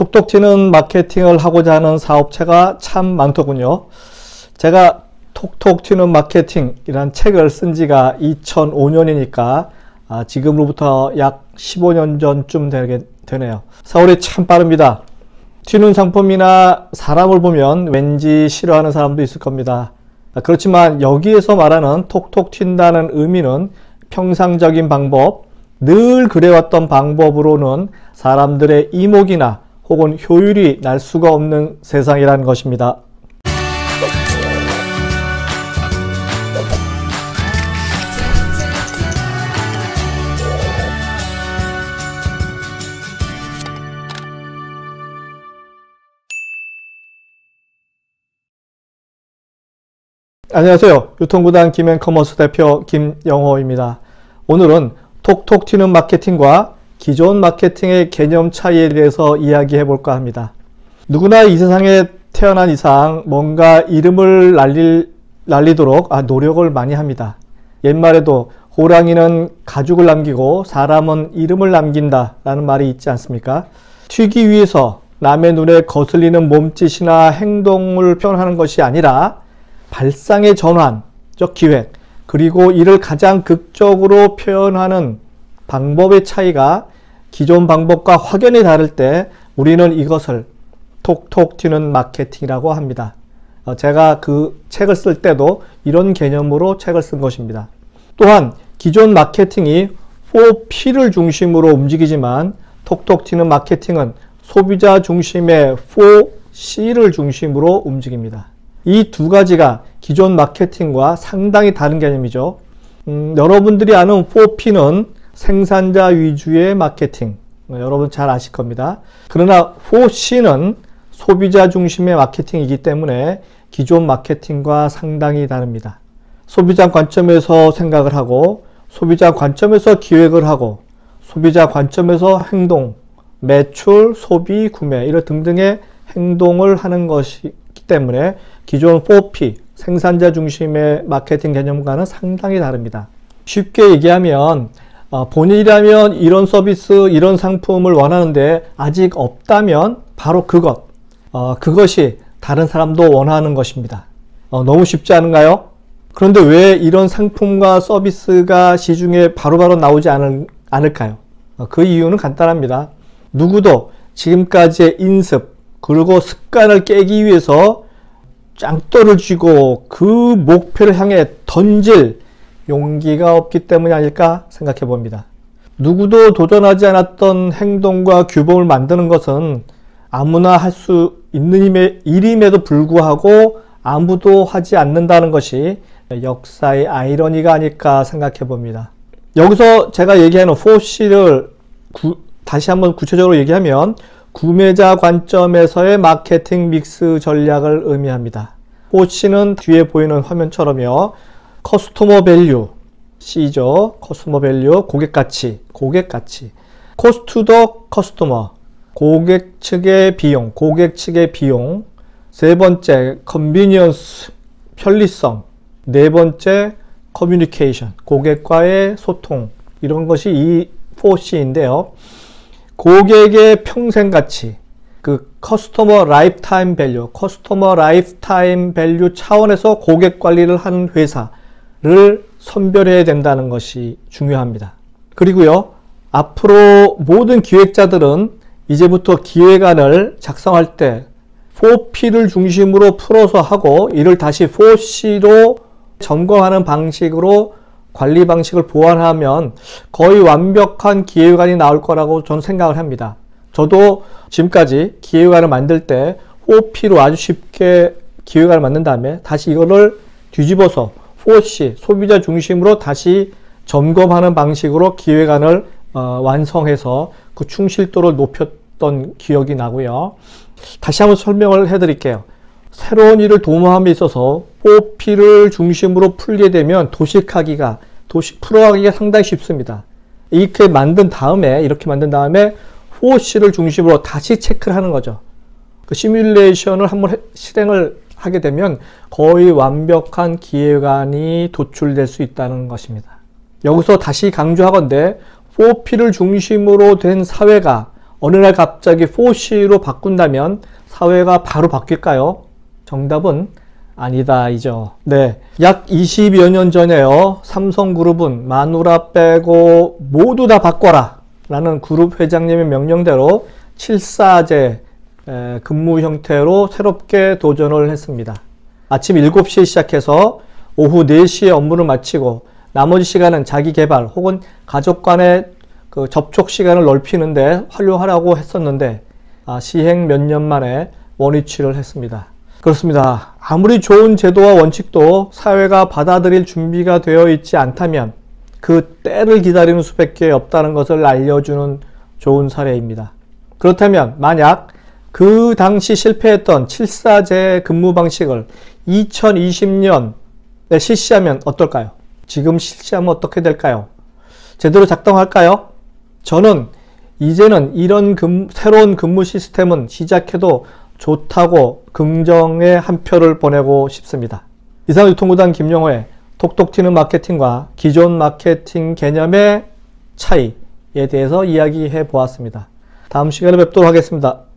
톡톡 튀는 마케팅을 하고자 하는 사업체가 참 많더군요. 제가 톡톡 튀는 마케팅이란 책을 쓴 지가 2005년이니까 지금으로부터 약 15년 전쯤 되네요. 세월이 참 빠릅니다. 튀는 상품이나 사람을 보면 왠지 싫어하는 사람도 있을 겁니다. 그렇지만 여기에서 말하는 톡톡 튄다는 의미는 평상적인 방법, 늘 그래왔던 방법으로는 사람들의 이목이나 혹은 효율이 날 수가 없는 세상이라는 것입니다. 안녕하세요. 유통9단 김앤커머스 대표 김영호입니다. 오늘은 톡톡 튀는 마케팅과 기존 마케팅의 개념 차이에 대해서 이야기해 볼까 합니다. 누구나 이 세상에 태어난 이상 뭔가 이름을 날리도록 노력을 많이 합니다. 옛말에도 호랑이는 가죽을 남기고 사람은 이름을 남긴다 라는 말이 있지 않습니까? 튀기 위해서 남의 눈에 거슬리는 몸짓이나 행동을 표현하는 것이 아니라 발상의 전환, 즉 기획, 그리고 이를 가장 극적으로 표현하는 방법의 차이가 기존 방법과 확연히 다를 때 우리는 이것을 톡톡 튀는 마케팅이라고 합니다. 제가 그 책을 쓸 때도 이런 개념으로 책을 쓴 것입니다. 또한 기존 마케팅이 4P를 중심으로 움직이지만 톡톡 튀는 마케팅은 소비자 중심의 4C를 중심으로 움직입니다. 이 두 가지가 기존 마케팅과 상당히 다른 개념이죠. 여러분들이 아는 4P는 생산자 위주의 마케팅, 여러분 잘 아실 겁니다. 그러나 4C는 소비자 중심의 마케팅이기 때문에 기존 마케팅과 상당히 다릅니다. 소비자 관점에서 생각을 하고, 소비자 관점에서 기획을 하고, 소비자 관점에서 행동, 매출, 소비, 구매 이런 등등의 행동을 하는 것이 때문에 기존 4P, 생산자 중심의 마케팅 개념과는 상당히 다릅니다. 쉽게 얘기하면 본인이라면 이런 서비스, 이런 상품을 원하는데 아직 없다면 바로 그것이 다른 사람도 원하는 것입니다. 너무 쉽지 않은가요? 그런데 왜 이런 상품과 서비스가 시중에 바로바로 나오지 않을까요? 그 이유는 간단합니다. 누구도 지금까지의 인습, 그리고 습관을 깨기 위해서 짱떠를 쥐고 그 목표를 향해 던질 용기가 없기 때문이 아닐까 생각해 봅니다. 누구도 도전하지 않았던 행동과 규범을 만드는 것은 아무나 할 수 있는 일임에도 불구하고 아무도 하지 않는다는 것이 역사의 아이러니가 아닐까 생각해 봅니다. 여기서 제가 얘기하는 4C를 다시 한번 구체적으로 얘기하면 구매자 관점에서의 마케팅 믹스 전략을 의미합니다. 4C는 뒤에 보이는 화면처럼요. 커스토머 밸류, C죠. 커스토머 밸류, 고객 가치. 코스트 투 더 커스토머, 고객 측의 비용. 세 번째, 컨비니언스, 편리성. 네 번째, 커뮤니케이션, 고객과의 소통. 이런 것이 이 4C인데요. 고객의 평생가치, 그 커스터머 라이프타임 밸류 차원에서 고객관리를 하는 회사를 선별해야 된다는 것이 중요합니다. 그리고요, 앞으로 모든 기획자들은 이제부터 기획안을 작성할 때 4P를 중심으로 풀어서 하고 이를 다시 4C로 점검하는 방식으로 관리 방식을 보완하면 거의 완벽한 기획안이 나올 거라고 저는 생각을 합니다. 저도 지금까지 기획안을 만들 때 4P로 아주 쉽게 기획안을 만든 다음에 다시 이거를 뒤집어서 4C, 소비자 중심으로 다시 점검하는 방식으로 기획안을 완성해서 그 충실도를 높였던 기억이 나고요. 다시 한번 설명을 해드릴게요. 새로운 일을 도모함에 있어서 4P를 중심으로 풀게 되면 풀어가기가 상당히 쉽습니다. 이렇게 만든 다음에 4C를 중심으로 다시 체크를 하는 거죠. 그 시뮬레이션을 한번 실행을 하게 되면 거의 완벽한 기획안이 도출될 수 있다는 것입니다. 여기서 다시 강조하건대 4P를 중심으로 된 사회가 어느 날 갑자기 4C로 바꾼다면 사회가 바로 바뀔까요? 정답은 아니다이죠. 네, 약 20여 년 전에요. 삼성그룹은 마누라 빼고 모두 다 바꿔라 라는 그룹 회장님의 명령대로 7사제 근무 형태로 새롭게 도전을 했습니다. 아침 7시에 시작해서 오후 4시에 업무를 마치고 나머지 시간은 자기 개발 혹은 가족 간의 그 접촉 시간을 넓히는데 활용하라고 했었는데 시행 몇 년 만에 원위치를 했습니다. 그렇습니다. 아무리 좋은 제도와 원칙도 사회가 받아들일 준비가 되어 있지 않다면 그 때를 기다리는 수밖에 없다는 것을 알려주는 좋은 사례입니다. 그렇다면 만약 그 당시 실패했던 7사제 근무 방식을 2020년에 실시하면 어떨까요? 지금 실시하면 어떻게 될까요? 제대로 작동할까요? 저는 이제는 이런 새로운 근무 시스템은 시작해도 좋다고 긍정의 한 표를 보내고 싶습니다. 이상 유통9단 김영호의 톡톡 튀는 마케팅과 기존 마케팅 개념의 차이에 대해서 이야기해 보았습니다. 다음 시간에 뵙도록 하겠습니다.